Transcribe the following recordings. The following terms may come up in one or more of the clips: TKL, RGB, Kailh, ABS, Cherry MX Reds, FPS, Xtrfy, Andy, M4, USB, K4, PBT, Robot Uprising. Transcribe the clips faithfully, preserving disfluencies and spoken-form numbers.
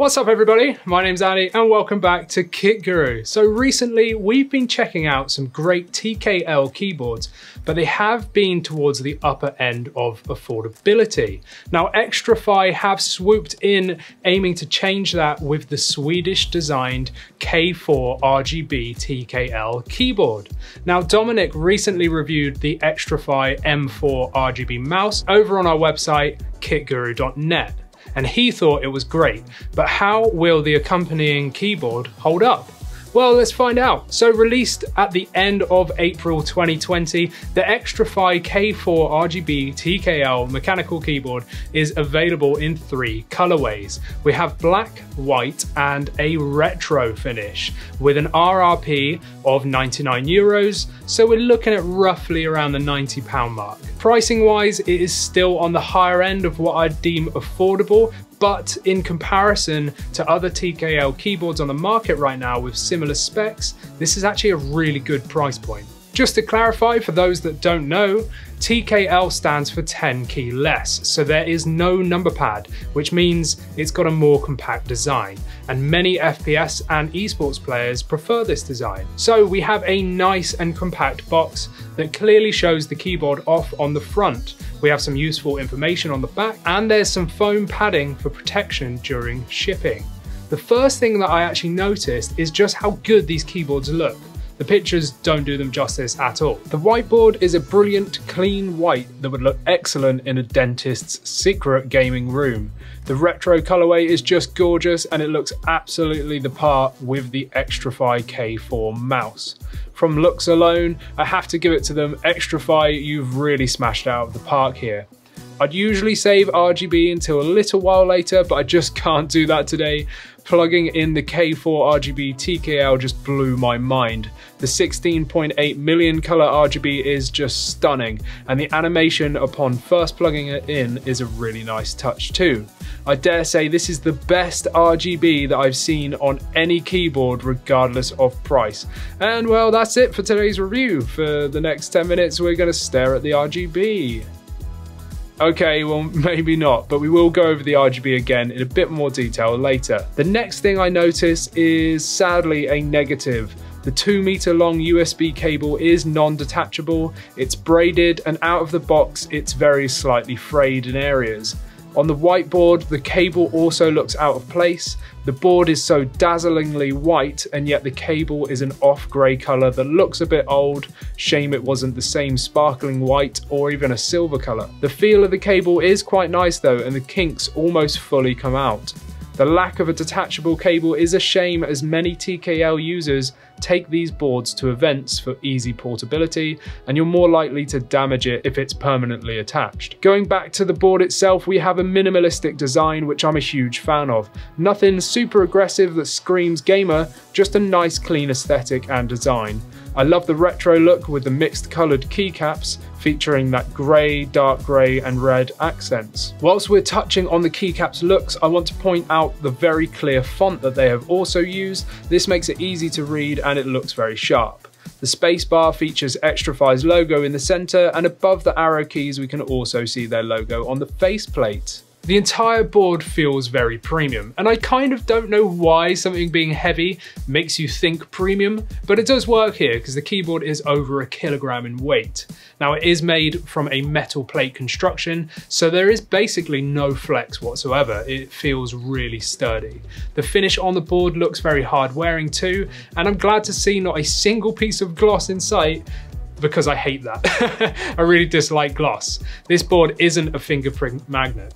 What's up everybody, my name's Andy and welcome back to Kit Guru. So recently we've been checking out some great T K L keyboards, but they have been towards the upper end of affordability. Now Xtrfy have swooped in aiming to change that with the Swedish designed K four R G B T K L keyboard. Now Dominic recently reviewed the Xtrfy M four R G B mouse over on our website kit guru dot net. And he thought it was great, but how will the accompanying keyboard hold up? Well, let's find out. So released at the end of April twenty twenty, the Xtrfy K four R G B T K L mechanical keyboard is available in three colorways. We have black, white, and a retro finish with an R R P of ninety-nine euros. So we're looking at roughly around the ninety pound mark. Pricing wise, it is still on the higher end of what I'd deem affordable, but in comparison to other T K L keyboards on the market right now with similar specs, this is actually a really good price point. Just to clarify for those that don't know, T K L stands for ten key less, so there is no number pad, which means it's got a more compact design, and many F P S and esports players prefer this design. So we have a nice and compact box that clearly shows the keyboard off on the front. We have some useful information on the back, and there's some foam padding for protection during shipping. The first thing that I actually noticed is just how good these keyboards look. The pictures don't do them justice at all. The whiteboard is a brilliant, clean white that would look excellent in a dentist's secret gaming room. The retro colorway is just gorgeous and it looks absolutely the part with the Xtrfy K four mouse. From looks alone, I have to give it to them. Xtrfy, you've really smashed out of the park here. I'd usually save R G B until a little while later, but I just can't do that today. Plugging in the K four R G B T K L just blew my mind. The sixteen point eight million color R G B is just stunning, and the animation upon first plugging it in is a really nice touch too. I dare say this is the best R G B that I've seen on any keyboard regardless of price. And well, that's it for today's review. For the next ten minutes, we're gonna stare at the R G B. Okay, well, maybe not, but we will go over the R G B again in a bit more detail later. The next thing I notice is sadly a negative. The two meter long U S B cable is non-detachable, it's braided, and out of the box, it's very slightly frayed in areas. On the whiteboard, the cable also looks out of place. The board is so dazzlingly white, and yet the cable is an off-grey colour that looks a bit old. Shame it wasn't the same sparkling white or even a silver colour. The feel of the cable is quite nice though, and the kinks almost fully come out. The lack of a detachable cable is a shame, as many T K L users take these boards to events for easy portability, and you're more likely to damage it if it's permanently attached. Going back to the board itself, we have a minimalistic design, which I'm a huge fan of. Nothing super aggressive that screams gamer, just a nice clean aesthetic and design. I love the retro look with the mixed coloured keycaps, featuring that grey, dark grey and red accents. Whilst we're touching on the keycaps looks, I want to point out the very clear font that they have also used. This makes it easy to read and it looks very sharp. The spacebar features Xtrfy's logo in the centre, and above the arrow keys we can also see their logo on the faceplate. The entire board feels very premium, and I kind of don't know why something being heavy makes you think premium, but it does work here because the keyboard is over a kilogram in weight. Now it is made from a metal plate construction, so there is basically no flex whatsoever. It feels really sturdy. The finish on the board looks very hard wearing too, and I'm glad to see not a single piece of gloss in sight, because I hate that. I really dislike gloss. This board isn't a fingerprint magnet.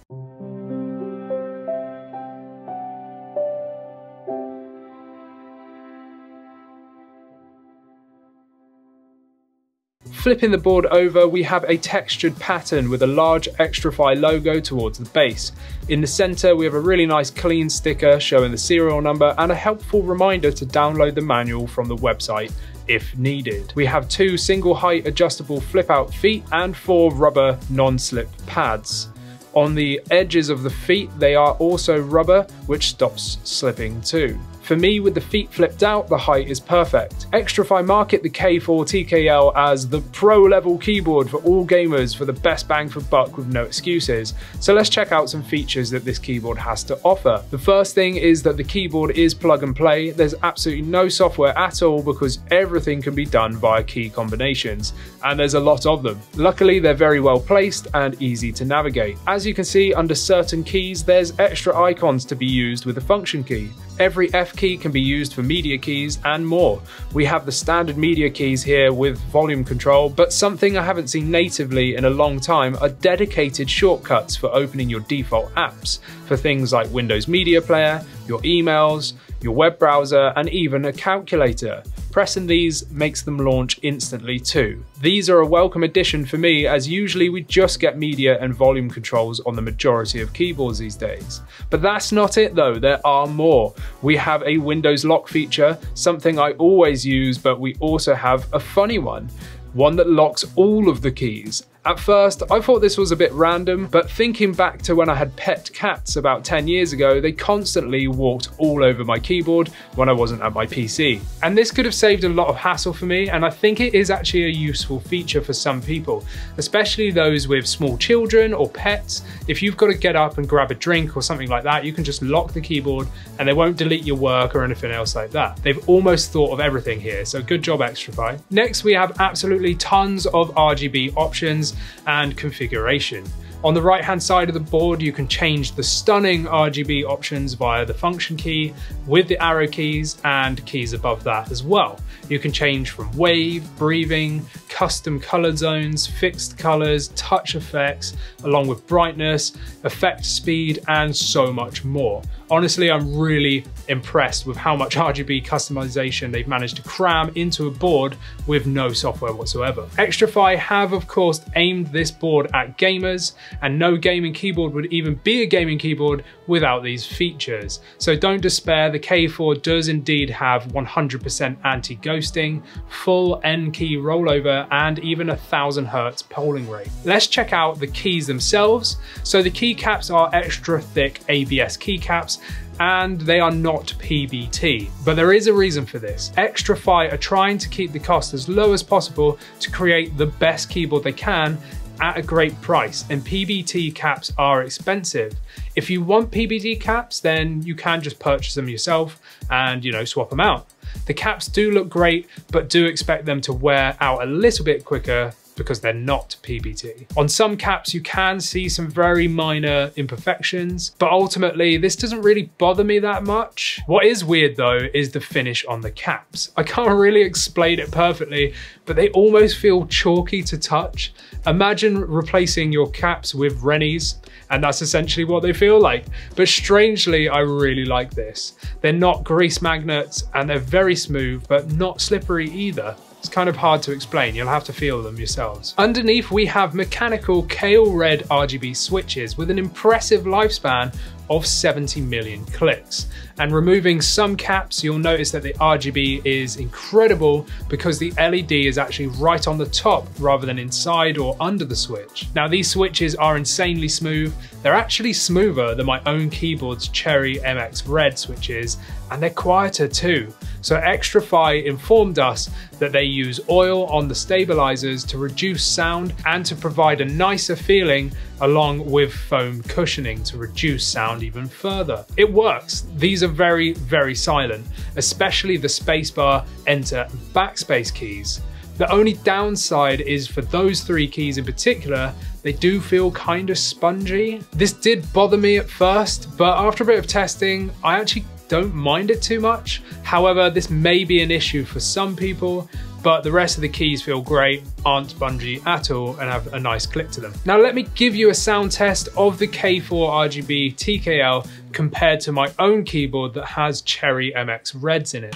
Flipping the board over, we have a textured pattern with a large Xtrfy logo towards the base. In the center, we have a really nice clean sticker showing the serial number and a helpful reminder to download the manual from the website if needed. We have two single height adjustable flip out feet and four rubber non-slip pads. On the edges of the feet, they are also rubber, which stops slipping too. For me, with the feet flipped out, the height is perfect. Xtrfy market the K four T K L as the pro-level keyboard for all gamers for the best bang for buck with no excuses. So let's check out some features that this keyboard has to offer. The first thing is that the keyboard is plug and play. There's absolutely no software at all because everything can be done via key combinations, and there's a lot of them. Luckily, they're very well placed and easy to navigate. As you can see, under certain keys, there's extra icons to be used with the function key. Every F key can be used for media keys and more. We have the standard media keys here with volume control, but something I haven't seen natively in a long time are dedicated shortcuts for opening your default apps, for things like Windows Media Player, your emails, your web browser, and even a calculator. Pressing these makes them launch instantly too. These are a welcome addition for me, as usually we just get media and volume controls on the majority of keyboards these days. But that's not it though, there are more. We have a Windows lock feature, something I always use, but we also have a funny one. One that locks all of the keys. At first, I thought this was a bit random, but thinking back to when I had pet cats about ten years ago, they constantly walked all over my keyboard when I wasn't at my P C. And this could have saved a lot of hassle for me, and I think it is actually a useful feature for some people, especially those with small children or pets. If you've got to get up and grab a drink or something like that, you can just lock the keyboard and they won't delete your work or anything else like that. They've almost thought of everything here, so good job, Xtrfy. Next, we have absolutely tons of R G B options and configuration. On the right hand side of the board, you can change the stunning R G B options via the function key with the arrow keys and keys above that as well. You can change from wave, breathing, custom color zones, fixed colors, touch effects, along with brightness, effect speed, and so much more. Honestly, I'm really impressed with how much R G B customization they've managed to cram into a board with no software whatsoever. Xtrfy have, of course, aimed this board at gamers, and no gaming keyboard would even be a gaming keyboard without these features. So don't despair, the K four does indeed have one hundred percent anti-ghosting, full N key rollover, and even a one thousand hertz polling rate. Let's check out the keys themselves. So the keycaps are extra thick A B S keycaps, and they are not P B T. But there is a reason for this. Xtrfy are trying to keep the cost as low as possible to create the best keyboard they can at a great price, and P B T caps are expensive. If you want P B T caps, then you can just purchase them yourself and, you know, swap them out. The caps do look great, but do expect them to wear out a little bit quicker because they're not P B T. On some caps, you can see some very minor imperfections, but ultimately this doesn't really bother me that much. What is weird though is the finish on the caps. I can't really explain it perfectly, but they almost feel chalky to touch. Imagine replacing your caps with Rennies, and that's essentially what they feel like. But strangely, I really like this. They're not grease magnets, and they're very smooth, but not slippery either. It's kind of hard to explain, you'll have to feel them yourselves. Underneath, we have mechanical Kailh red R G B switches with an impressive lifespan of seventy million clicks. And removing some caps, you'll notice that the R G B is incredible because the L E D is actually right on the top rather than inside or under the switch. Now, these switches are insanely smooth. They're actually smoother than my own keyboard's Cherry M X red switches, and they're quieter too. So Xtrfy informed us that they use oil on the stabilizers to reduce sound and to provide a nicer feeling, along with foam cushioning to reduce sound even further. It works. These are very, very silent, especially the spacebar, enter, and backspace keys. The only downside is for those three keys in particular, they do feel kind of spongy. This did bother me at first, but after a bit of testing, I actually don't mind it too much. However, this may be an issue for some people, but the rest of the keys feel great, aren't spongy at all, and have a nice click to them. Now let me give you a sound test of the K four R G B T K L compared to my own keyboard that has Cherry M X Reds in it.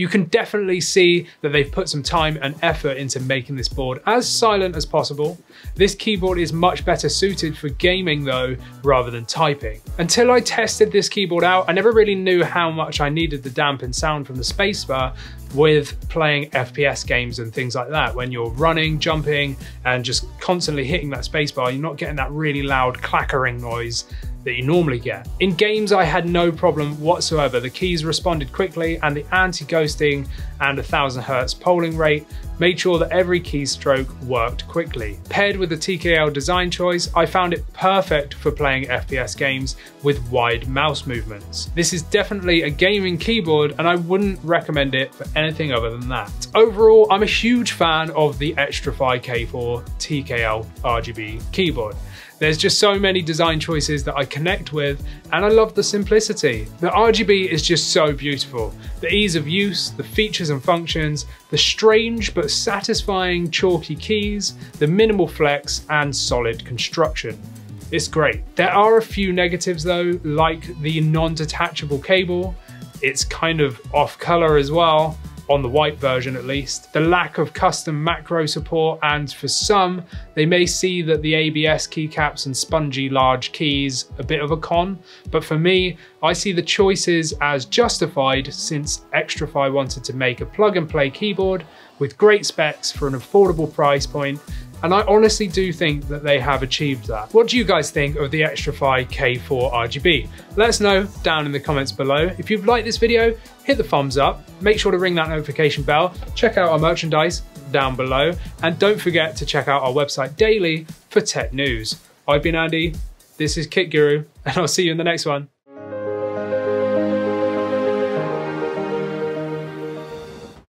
you can definitely see that they've put some time and effort into making this board as silent as possible. This keyboard is much better suited for gaming though, rather than typing. Until I tested this keyboard out, I never really knew how much I needed the dampened sound from the spacebar with playing F P S games and things like that. When you're running, jumping, and just constantly hitting that spacebar, you're not getting that really loud clackering noise that you normally get. In games, I had no problem whatsoever. The keys responded quickly, and the anti-ghosting and one thousand hertz polling rate made sure that every keystroke worked quickly. Paired with the T K L design choice, I found it perfect for playing F P S games with wide mouse movements. This is definitely a gaming keyboard, and I wouldn't recommend it for anything other than that. Overall, I'm a huge fan of the Xtrfy K four T K L R G B keyboard. There's just so many design choices that I connect with, and I love the simplicity. The R G B is just so beautiful. The ease of use, the features and functions, the strange but satisfying chalky keys, the minimal flex and solid construction. It's great. There are a few negatives though, like the non-detachable cable. It's kind of off color as well, on the white version at least. The lack of custom macro support, and for some, they may see that the A B S keycaps and spongy large keys a bit of a con, but for me, I see the choices as justified since Xtrfy wanted to make a plug and play keyboard with great specs for an affordable price point, and I honestly do think that they have achieved that. What do you guys think of the Xtrfy K four R G B? Let us know down in the comments below. If you've liked this video, hit the thumbs up, make sure to ring that notification bell, check out our merchandise down below, and don't forget to check out our website daily for tech news. I've been Andy, this is Kit Guru, and I'll see you in the next one.